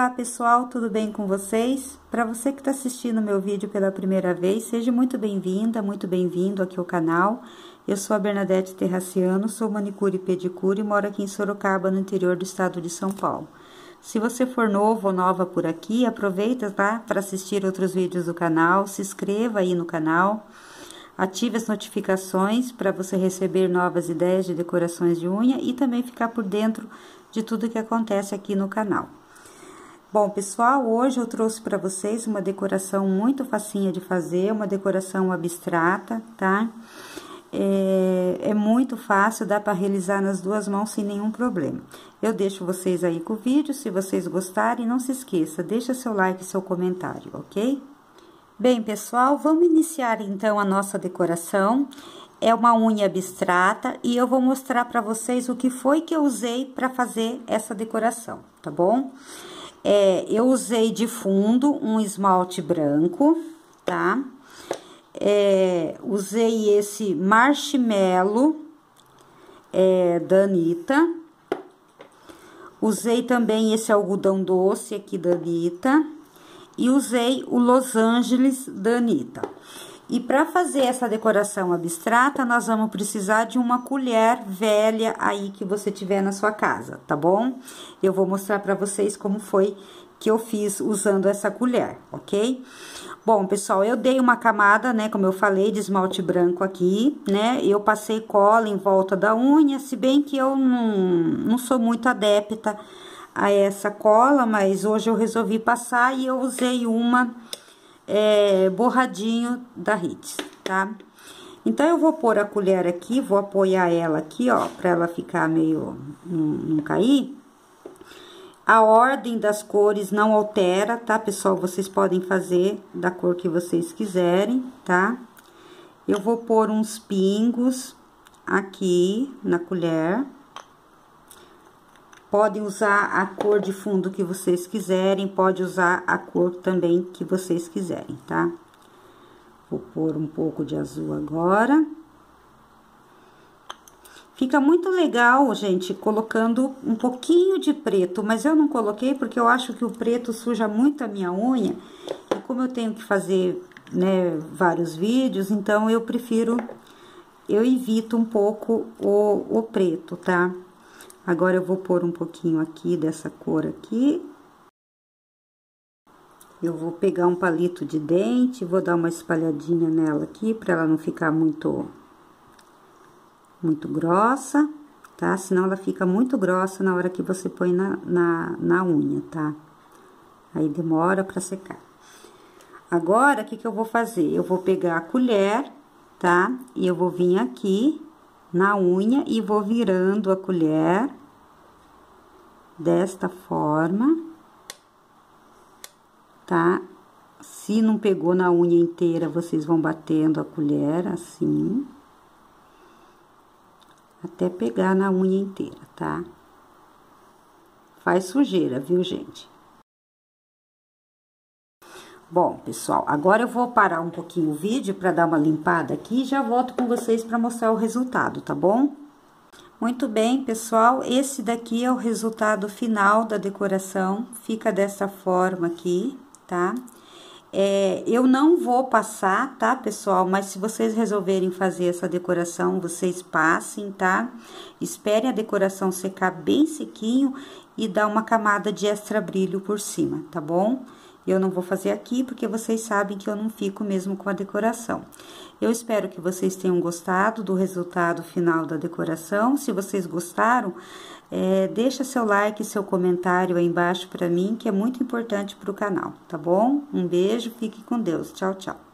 Olá pessoal, tudo bem com vocês? Para você que está assistindo meu vídeo pela primeira vez, seja muito bem-vinda, muito bem-vindo aqui ao canal. Eu sou a Bernadete Terracciano, sou manicure e pedicure e moro aqui em Sorocaba, no interior do estado de São Paulo. Se você for novo ou nova por aqui, aproveita tá, para assistir outros vídeos do canal, se inscreva aí no canal, ative as notificações para você receber novas ideias de decorações de unha e também ficar por dentro de tudo que acontece aqui no canal. Bom, pessoal, hoje eu trouxe para vocês uma decoração muito facinha de fazer, uma decoração abstrata, tá? É muito fácil, dá para realizar nas duas mãos sem nenhum problema. Eu deixo vocês aí com o vídeo, se vocês gostarem, não se esqueça, deixa seu like e seu comentário, ok? Bem, pessoal, vamos iniciar então a nossa decoração. É uma unha abstrata e eu vou mostrar para vocês o que foi que eu usei para fazer essa decoração, tá bom? Eu usei de fundo um esmalte branco, tá? Usei esse marshmallow da Anitta. Usei também esse algodão doce aqui da Anitta. E usei o Los Angeles da Anitta. E para fazer essa decoração abstrata, nós vamos precisar de uma colher velha aí que você tiver na sua casa, tá bom? Eu vou mostrar para vocês como foi que eu fiz usando essa colher, ok? Bom, pessoal, eu dei uma camada, né, como eu falei, de esmalte branco aqui, né? Eu passei cola em volta da unha, se bem que eu não sou muito adepta a essa cola, mas hoje eu resolvi passar e eu usei uma... borradinho da Hitz, tá? Então, eu vou pôr a colher aqui, vou apoiar ela aqui, ó, pra ela ficar meio... não cair. A ordem das cores não altera, tá, pessoal? Vocês podem fazer da cor que vocês quiserem, tá? Eu vou pôr uns pingos aqui na colher. Podem usar a cor de fundo que vocês quiserem, pode usar a cor também que vocês quiserem, tá? Vou pôr um pouco de azul agora. Fica muito legal, gente, colocando um pouquinho de preto, mas eu não coloquei porque eu acho que o preto suja muito a minha unha. E como eu tenho que fazer, né, vários vídeos, então eu prefiro, eu evito um pouco o preto, tá? Agora, eu vou pôr um pouquinho aqui dessa cor aqui. Eu vou pegar um palito de dente, vou dar uma espalhadinha nela aqui, pra ela não ficar muito grossa, tá? Senão, ela fica muito grossa na hora que você põe na unha, tá? Aí, demora pra secar. Agora, o que que eu vou fazer? Eu vou pegar a colher, tá? E eu vou vir aqui na unha e vou virando a colher desta forma, tá? Se não pegou na unha inteira, vocês vão batendo a colher assim, até pegar na unha inteira, tá? Faz sujeira, viu, gente? Bom, pessoal, agora eu vou parar um pouquinho o vídeo para dar uma limpada aqui e já volto com vocês para mostrar o resultado, tá bom? Muito bem, pessoal, esse daqui é o resultado final da decoração, fica dessa forma aqui, tá? Eu não vou passar, tá, pessoal, mas se vocês resolverem fazer essa decoração, vocês passem, tá? Esperem a decoração secar bem sequinho e dá uma camada de extra brilho por cima, tá bom? Eu não vou fazer aqui, porque vocês sabem que eu não fico mesmo com a decoração. Eu espero que vocês tenham gostado do resultado final da decoração. Se vocês gostaram, deixa seu like, seu comentário aí embaixo pra mim, que é muito importante pro canal, tá bom? Um beijo, fique com Deus. Tchau, tchau.